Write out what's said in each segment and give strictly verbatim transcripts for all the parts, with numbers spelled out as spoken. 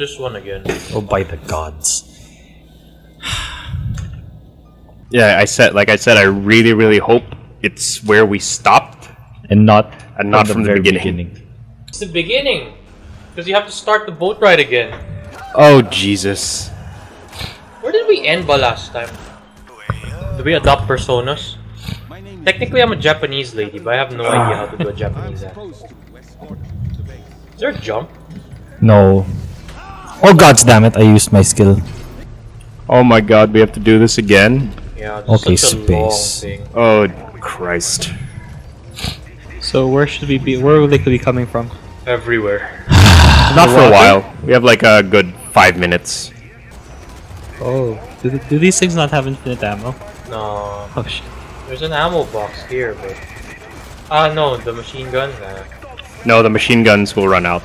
this one again? Oh, by the gods. Yeah, I said, like I said, I really, really hope it's where we stopped. And not, and not from, from the, the beginning. beginning. It's the beginning! Because you have to start the boat ride again. Oh, Jesus. Where did we end by last time? Did we adopt personas? Technically, I'm a Japanese lady, but I have no idea how to do a Japanese accent. Is there a jump? No. Oh, gods damn it! I used my skill. Oh my god, we have to do this again? Yeah, this okay, is such a space. Long thing. Oh, Christ. So where should we be? Where would they be coming from? Everywhere. Not for a while. We have like a good five minutes. Oh, do, do these things not have infinite ammo? No. Oh shit. There's an ammo box here, but... Ah, no, the machine guns. Uh... No, the machine guns will run out.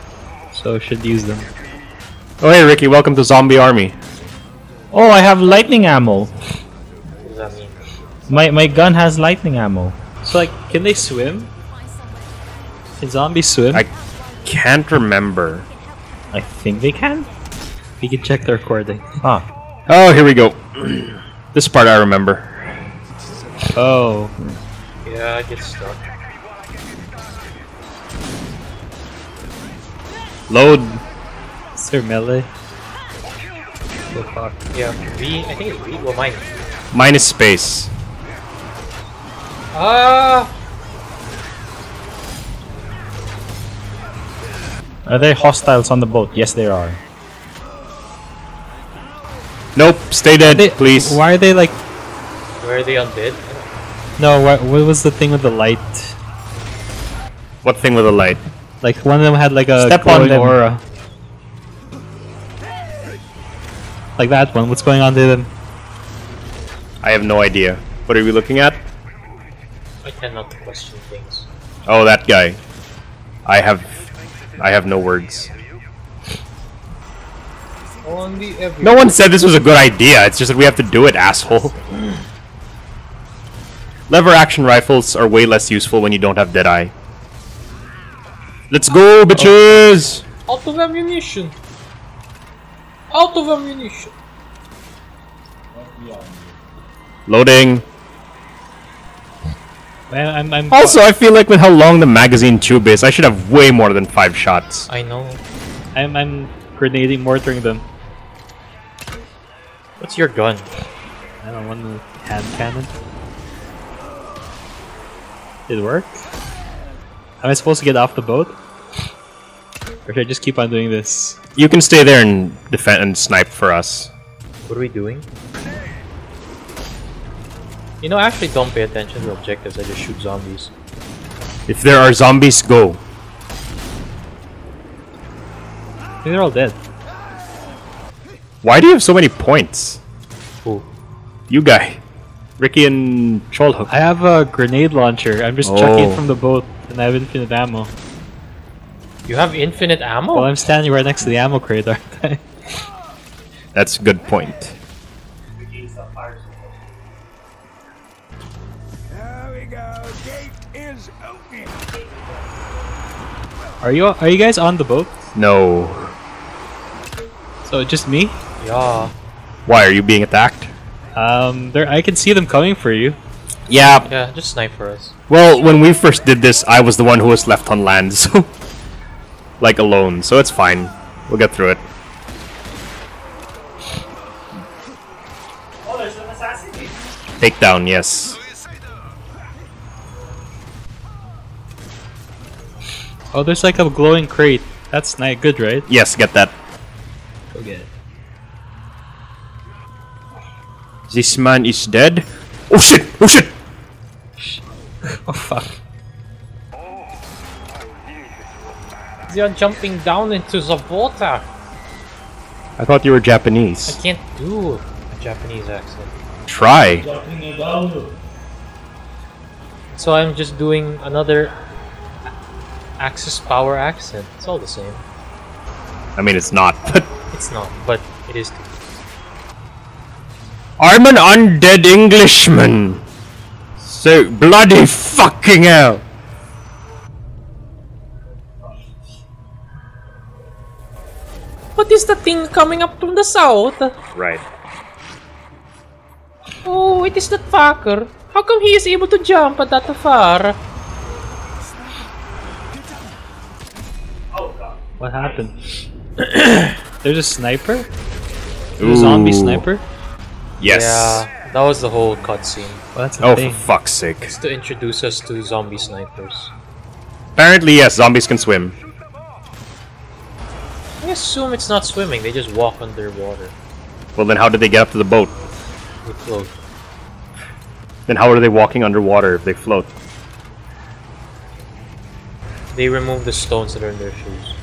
So should use them. Oh hey, Ricky, welcome to Zombie Army. Oh, I have lightning ammo. What does that mean? My, my gun has lightning ammo. So like, can they swim? Can zombies swim? I can't remember. I think they can. We can check the recording. Ah. Oh, here we go. This part I remember. Oh. Yeah, I get stuck. Load. Is there melee? Oh, fuck. Yeah, V. I think it's V. Well, mine. Mine is space. Ah. Uh... Are there hostiles on the boat? Yes, there are. Nope, stay dead, they, please. Why are they like... Where are they undead? No, wh what was the thing with the light? What thing with the light? Like, one of them had like a glowing aura. Like that one, what's going on to them? I have no idea. What are we looking at? I cannot question things. Oh, that guy. I have... I have no words. No one said this was a good idea, it's just that we have to do it, asshole. Lever action rifles are way less useful when you don't have Deadeye. Let's go, bitches! Out of ammunition! Out of ammunition! Loading. I'm, I'm also, I feel like with how long the magazine tube is, I should have way more than five shots. I know. I'm, I'm grenading, mortaring them. What's your gun? I don't want the hand cannon. Did it work? Am I supposed to get off the boat? Or should I just keep on doing this? You can stay there and defend and snipe for us. What are we doing? You know, I actually don't pay attention to objectives, I just shoot zombies. If there are zombies, go. I think they're all dead. Why do you have so many points? Who? You guy. Ricky and Trollhook. I have a grenade launcher. I'm just oh. chucking it from the boat and I have infinite ammo. You have infinite ammo? Well, I'm standing right next to the ammo crate, aren't I? That's a good point. There we go. Gate is open. Are you are you guys on the boat? No. So just me? Yeah. Why, are you being attacked? Um, there. I can see them coming for you. Yeah. Yeah, just snipe for us. Well, when we first did this, I was the one who was left on land, so... like, alone, so it's fine. We'll get through it. Oh, there's an assassin! Takedown, yes. Oh, there's like a glowing crate. That's not good, right? Yes, get that. Go get it. This man is dead. Oh shit! Oh shit! Oh fuck. They are jumping down into the water. I thought you were Japanese. I can't do a Japanese accent. Try. So I'm just doing another Axis power accent. It's all the same. I mean, it's not, but... It's not, but it is. I'm an undead Englishman! So bloody fucking hell! What is the thing coming up from the south? Right. Oh, it is that fucker. How come he is able to jump at that far? What happened? There's a sniper? There's a zombie sniper? Yes. Yeah, that was the whole cutscene. Well, oh, thing. for fuck's sake. It's to introduce us to zombie snipers. Apparently, yes, zombies can swim. I assume it's not swimming, they just walk underwater. Well, then how did they get up to the boat? They float. Then how are they walking underwater if they float? They remove the stones that are in their shoes.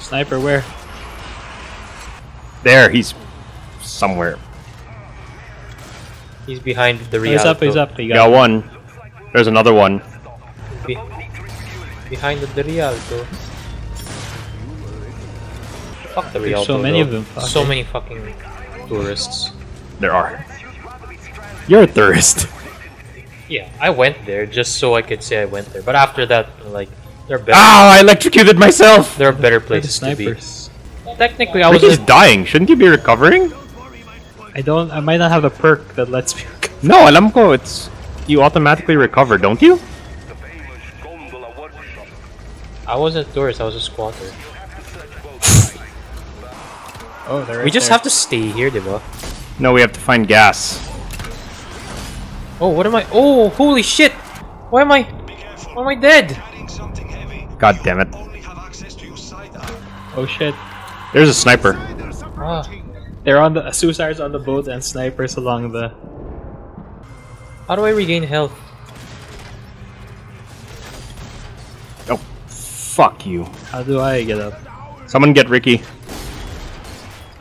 Sniper, where? There, he's somewhere. He's behind the Rialto. He's up, he's up. He got, got one. one. There's another one. Be behind the Rialto. Fuck the Rialto. There's so many though. of them. Fuck. So many fucking tourists. There are. You're a tourist. Yeah, I went there just so I could say I went there. But after that, like, they're better. Ow! I electrocuted myself! There are better places to be. Technically, I was just dying. Shouldn't you be recovering? I don't. I might not have a perk that lets me recover. No, alam ko, it's. You automatically recover, don't you? I wasn't a tourist, I was a squatter. Oh, there. Right we just there. have to stay here, diba? No, we have to find gas. Oh, what am I? Oh, holy shit! Why am I? Why am I dead? God damn it! Oh shit! There's a sniper. Ah. They're on the suicides on the boat and snipers along the. How do I regain health? Oh, fuck you! How do I get up? Someone get Ricky.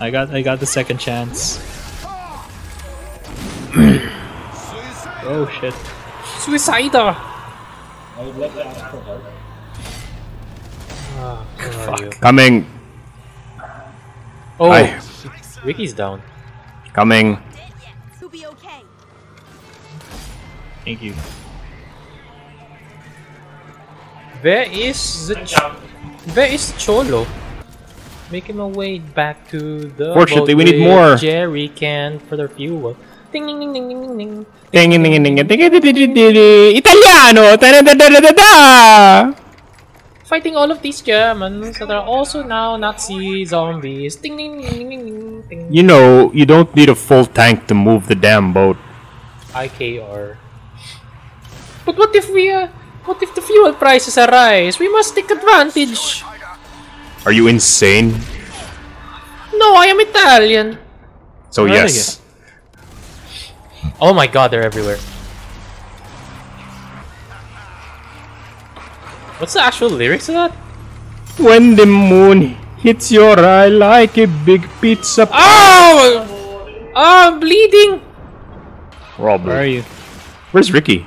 I got, I got the second chance. Oh shit. Suicider! I would love that for her. Ah, fuck. Coming! Oh! Hi. Ricky's down. Coming. Thank you. Where is the ch Where is the Cholo? Making my way back to the. Fortunately, we need more! Jerry can for the fuel. Ding ding ding ding ding ding ding ding ding ding ding ding Italiano! Fighting all of these Germans that are also now Nazi zombies. Ding ding ding ding ding. You know, you don't need a full tank to move the damn boat. I K R. But what if we uh, what if the fuel prices arise? We must take advantage. Are you insane? No, I am Italian. So yes. Oh my god, they're everywhere. What's the actual lyrics of that? When the moon hits your eye like a big pizza pie. Oh! Oh, I'm bleeding! Robert. Where are you? Where's Ricky?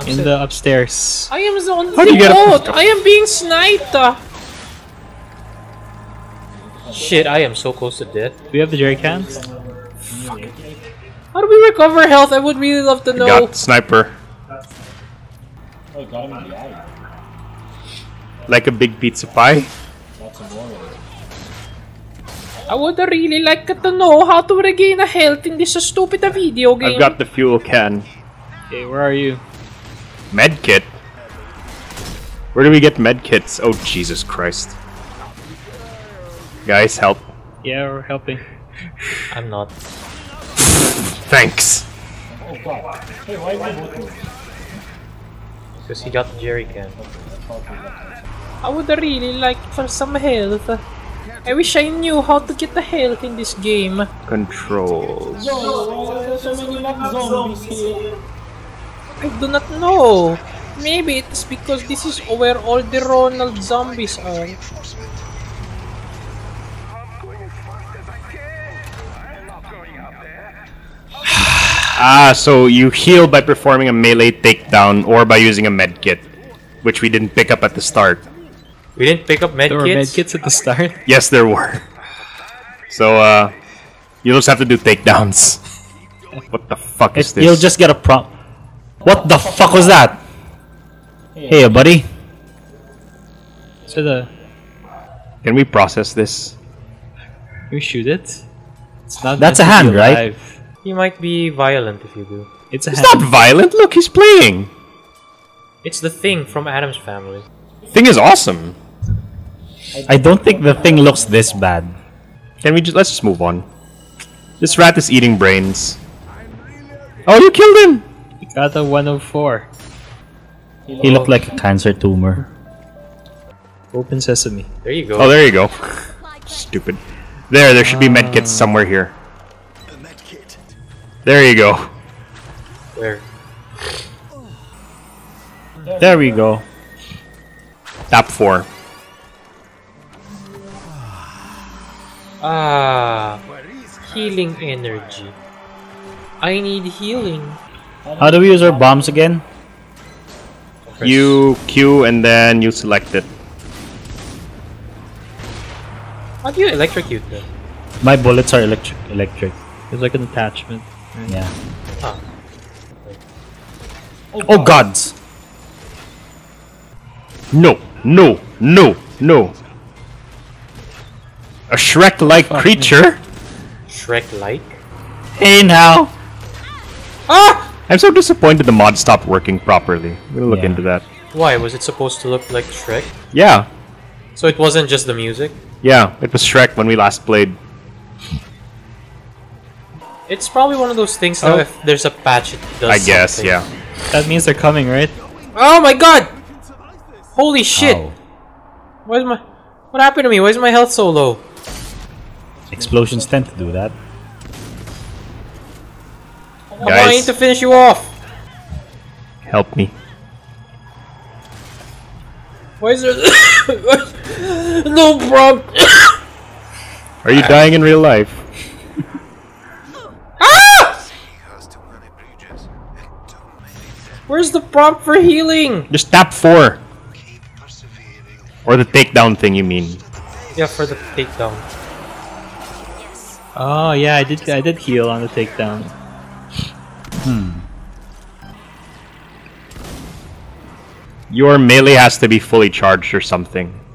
I'm in the upstairs. I am on the boat! I am being sniped! Shit, I am so close to death. Do we have the jerry cans? Fuck it. How do we recover health? I would really love to know. I got sniper. Oh, got him in the eye. Like a big pizza pie? I would really like to know how to regain a health in this stupid video game. I've got the fuel can. Okay, where are you? Medkit? Where do we get medkits? Oh, Jesus Christ. Guys, help. Yeah, we're helping. I'm not. Thanks. Oh god. Hey, why is he looking? Because he got the jerry can. I would really like for some health. I wish I knew how to get the health in this game. Controls. I do not know. Maybe it's because this is where all the Ronald zombies are. Ah, so you heal by performing a melee takedown or by using a medkit, which we didn't pick up at the start. We didn't pick up medkits? There were medkits at the start? Yes, there were. So, uh, you just have to do takedowns. What the fuck is it, this? You'll just get a prompt. What the fuck was that? Hey, hey buddy. So the... Can we process this? You shoot it? It's not. That's a hand, right? You might be violent if you do. It's a hand. It's not violent. Look, he's playing. It's the thing from Adam's Family. Thing is awesome. I don't think the thing looks this bad. Can we just let's just move on? This rat is eating brains. Oh, you killed him! He got a one oh four. He, he looked like a cancer tumor. Open sesame. There you go. Oh, there you go. Stupid. There, there should be medkits somewhere here. There you go. Where? There we go. Tap four. Ah, healing energy. I need healing. How do we use our bombs again? You Q and then you select it. How do you electrocute them? My bullets are electric. Electric. It's like an attachment. Right? Yeah. Huh. Oh, oh gods! No! No! No! No! A Shrek-like creature? Shrek-like? Hey now! Ah! I'm so disappointed the mod stopped working properly. We'll look yeah. into that. Why? Was it supposed to look like Shrek? Yeah. So it wasn't just the music? Yeah, it was Shrek when we last played. It's probably one of those things though, oh. if there's a patch it does I guess, something. yeah. That means they're coming, right? Oh my god! Holy shit! Oh. Where's my... What happened to me? Why is my health so low? Explosions tend to do that. I'm trying to finish you off! Help me. Why is there... No problem. Are you dying in real life? Ah! Where's the prompt for healing? Just tap four. Or the takedown thing, you mean? Yeah, for the takedown. Oh yeah, I did. I did heal on the takedown. Hmm. Your melee has to be fully charged or something.